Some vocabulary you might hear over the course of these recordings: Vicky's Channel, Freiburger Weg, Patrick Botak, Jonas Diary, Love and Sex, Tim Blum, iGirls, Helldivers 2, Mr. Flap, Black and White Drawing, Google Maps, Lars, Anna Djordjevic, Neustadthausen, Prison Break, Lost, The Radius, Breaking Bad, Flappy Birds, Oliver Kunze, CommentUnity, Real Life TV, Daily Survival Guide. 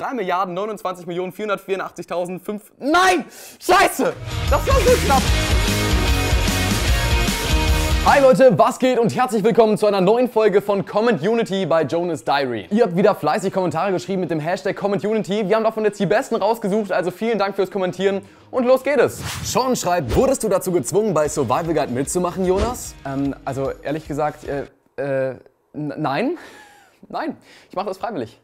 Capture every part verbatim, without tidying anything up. drei Milliarden neunundzwanzig Millionen vierhundertvierundachtzigtausendfünf. Nein! Scheiße! Das war so knapp! Hi Leute, was geht und herzlich willkommen zu einer neuen Folge von CommentUnity bei Jonas Diary. Ihr habt wieder fleißig Kommentare geschrieben mit dem Hashtag CommentUnity. Wir haben davon jetzt die besten rausgesucht, also vielen Dank fürs Kommentieren und los geht es. Sean schreibt, wurdest du dazu gezwungen, bei Survival Guide mitzumachen, Jonas? Ähm, also ehrlich gesagt, äh, äh, nein. Nein, ich mache das freiwillig.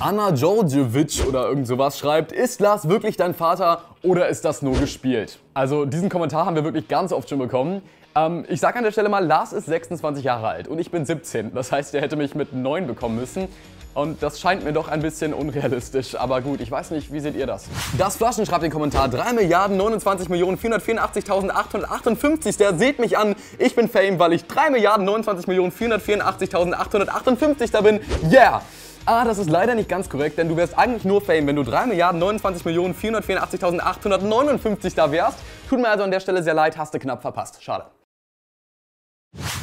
Anna Djordjevic oder irgend sowas schreibt, ist Lars wirklich dein Vater oder ist das nur gespielt? Also diesen Kommentar haben wir wirklich ganz oft schon bekommen. Ähm, ich sage an der Stelle mal, Lars ist sechsundzwanzig Jahre alt und ich bin siebzehn. Das heißt, er hätte mich mit neun bekommen müssen. Und das scheint mir doch ein bisschen unrealistisch. Aber gut, ich weiß nicht, wie seht ihr das? Das Flaschen schreibt den Kommentar drei Milliarden neunundzwanzig Millionen vierhundertvierundachtzigtausendachthundertachtundfünfzig. Der seht mich an, ich bin Fame, weil ich drei Milliarden neunundzwanzig Millionen vierhundertvierundachtzigtausendachthundertachtundfünfzig da bin. Yeah! Ah, das ist leider nicht ganz korrekt, denn du wärst eigentlich nur Fame, wenn du drei Milliarden neunundzwanzig Millionen vierhundertvierundachtzigtausendachthundertneunundfünfzig da wärst. Tut mir also an der Stelle sehr leid, hast du knapp verpasst. Schade.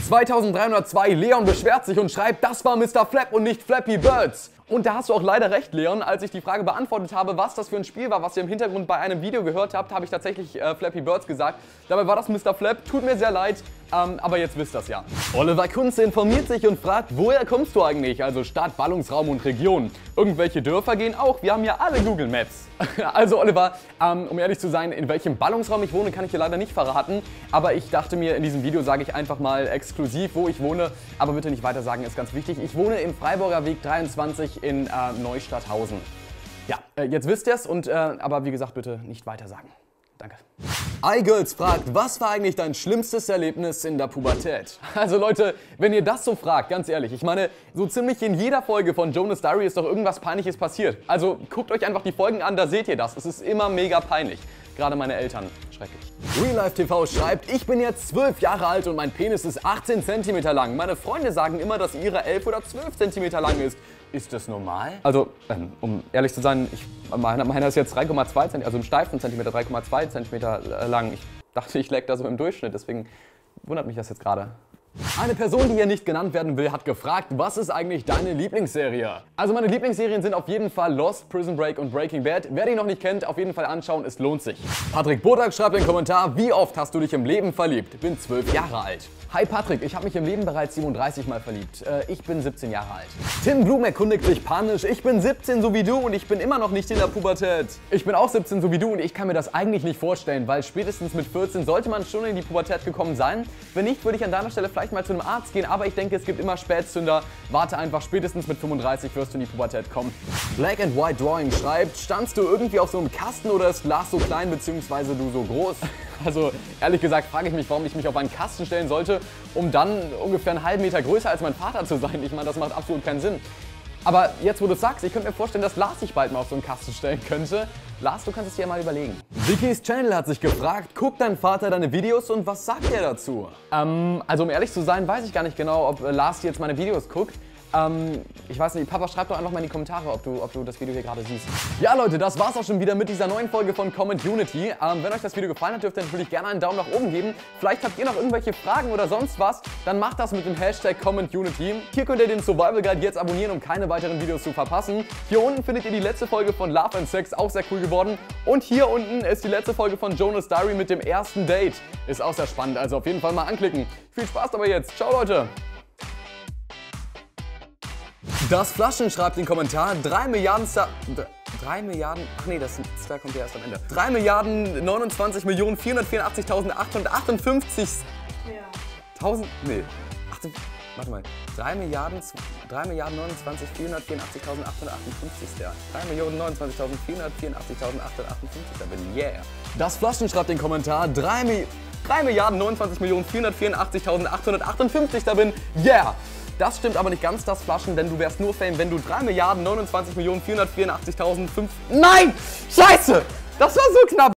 zweitausenddreihundertzwei, Leon beschwert sich und schreibt, das war Mister Flap und nicht Flappy Birds. Und da hast du auch leider recht, Leon. Als ich die Frage beantwortet habe, was das für ein Spiel war, was ihr im Hintergrund bei einem Video gehört habt, habe ich tatsächlich äh, Flappy Birds gesagt. Dabei war das Mister Flap. Tut mir sehr leid, ähm, aber jetzt wisst ihr das ja. Oliver Kunze informiert sich und fragt, woher kommst du eigentlich? Also Stadt, Ballungsraum und Region. Irgendwelche Dörfer gehen auch. Wir haben ja alle Google Maps. Also Oliver, ähm, um ehrlich zu sein, in welchem Ballungsraum ich wohne, kann ich dir leider nicht verraten. Aber ich dachte mir, in diesem Video sage ich einfach mal exklusiv, wo ich wohne. Aber bitte nicht weiter sagen, ist ganz wichtig. Ich wohne im Freiburger Weg dreiundzwanzig. in äh, Neustadthausen. Ja, äh, jetzt wisst ihr es, und, äh, aber wie gesagt, bitte nicht weiter sagen. Danke. iGirls fragt, was war eigentlich dein schlimmstes Erlebnis in der Pubertät? Also Leute, wenn ihr das so fragt, ganz ehrlich, ich meine, so ziemlich in jeder Folge von Jonas Diary ist doch irgendwas Peinliches passiert. Also guckt euch einfach die Folgen an, da seht ihr das. Es ist immer mega peinlich. Gerade meine Eltern. Schrecklich. Real Life T V schreibt, ich bin jetzt zwölf Jahre alt und mein Penis ist achtzehn Zentimeter lang. Meine Freunde sagen immer, dass ihre elf oder zwölf Zentimeter lang ist. Ist das normal? Also, ähm, um ehrlich zu sein, ich, meiner meine ist jetzt drei Komma zwei Zentimeter, also im steifen Zentimeter drei Komma zwei Zentimeter lang. Ich dachte, ich lag da so im Durchschnitt, deswegen wundert mich das jetzt gerade. Eine Person, die hier nicht genannt werden will, hat gefragt, was ist eigentlich deine Lieblingsserie? Also meine Lieblingsserien sind auf jeden Fall Lost, Prison Break und Breaking Bad. Wer die noch nicht kennt, auf jeden Fall anschauen, es lohnt sich. Patrick Botak schreibt den Kommentar, wie oft hast du dich im Leben verliebt? Bin zwölf Jahre alt. Hi Patrick, ich habe mich im Leben bereits siebenunddreißig Mal verliebt. Äh, ich bin siebzehn Jahre alt. Tim Blum erkundigt sich panisch, ich bin siebzehn so wie du und ich bin immer noch nicht in der Pubertät. Ich bin auch siebzehn so wie du und ich kann mir das eigentlich nicht vorstellen, weil spätestens mit vierzehn sollte man schon in die Pubertät gekommen sein. Wenn nicht, würde ich an deiner Stelle vielleicht mal zu einem Arzt gehen, aber ich denke, es gibt immer Spätzünder. Warte einfach, spätestens mit fünfunddreißig wirst du in die Pubertät kommen. Black and White Drawing schreibt, standst du irgendwie auf so einem Kasten oder ist Lars so klein bzw. du so groß? Also ehrlich gesagt frage ich mich, warum ich mich auf einen Kasten stellen sollte, um dann ungefähr einen halben Meter größer als mein Vater zu sein. Ich meine, das macht absolut keinen Sinn. Aber jetzt, wo du es sagst, ich könnte mir vorstellen, dass Lars sich bald mal auf so einen Kasten stellen könnte. Lars, du kannst es dir mal überlegen. Vicky's Channel hat sich gefragt, guckt dein Vater deine Videos und was sagt er dazu? Ähm, also um ehrlich zu sein, weiß ich gar nicht genau, ob Lars jetzt meine Videos guckt. Ähm, ich weiß nicht, Papa, schreib doch einfach mal in die Kommentare, ob du, ob du das Video hier gerade siehst. Ja Leute, das war's auch schon wieder mit dieser neuen Folge von CommentUnity. Ähm, wenn euch das Video gefallen hat, dürft ihr natürlich gerne einen Daumen nach oben geben. Vielleicht habt ihr noch irgendwelche Fragen oder sonst was, dann macht das mit dem Hashtag CommentUnity. Hier könnt ihr den Survival Guide jetzt abonnieren, um keine weiteren Videos zu verpassen. Hier unten findet ihr die letzte Folge von Love and Sex, auch sehr cool geworden. Und hier unten ist die letzte Folge von Jonas Diary mit dem ersten Date. Ist auch sehr spannend, also auf jeden Fall mal anklicken. Viel Spaß dabei jetzt. Ciao Leute! Das Flaschen schreibt den Kommentar, drei Milliarden Star... drei Milliarden... Ach nee, das Star kommt ja erst am Ende. drei Milliarden neunundzwanzig Millionen vierhundertvierundachtzigtausendachthundertachtundfünfzig... Ja. tausend... Nee. achtzehn, warte mal. drei Milliarden... drei Milliarden neunundzwanzig Millionen vierhundertvierundachtzigtausendachthundertachtundfünfzig drei Millionen neunundzwanzigtausendvierhundertvierundachtzigtausendachthundertachtundfünfzig Yeah. Das Flaschen schreibt den Kommentar, drei Milliarden neunundzwanzig Millionen vierhundertvierundachtzigtausendachthundertachtundfünfzig da bin. Yeah. Das stimmt aber nicht ganz, das Flaschen, denn du wärst nur Fame, wenn du drei Milliarden neunundzwanzig Millionen vierhundertvierundachtzigtausendfünf... Nein! Scheiße! Das war so knapp!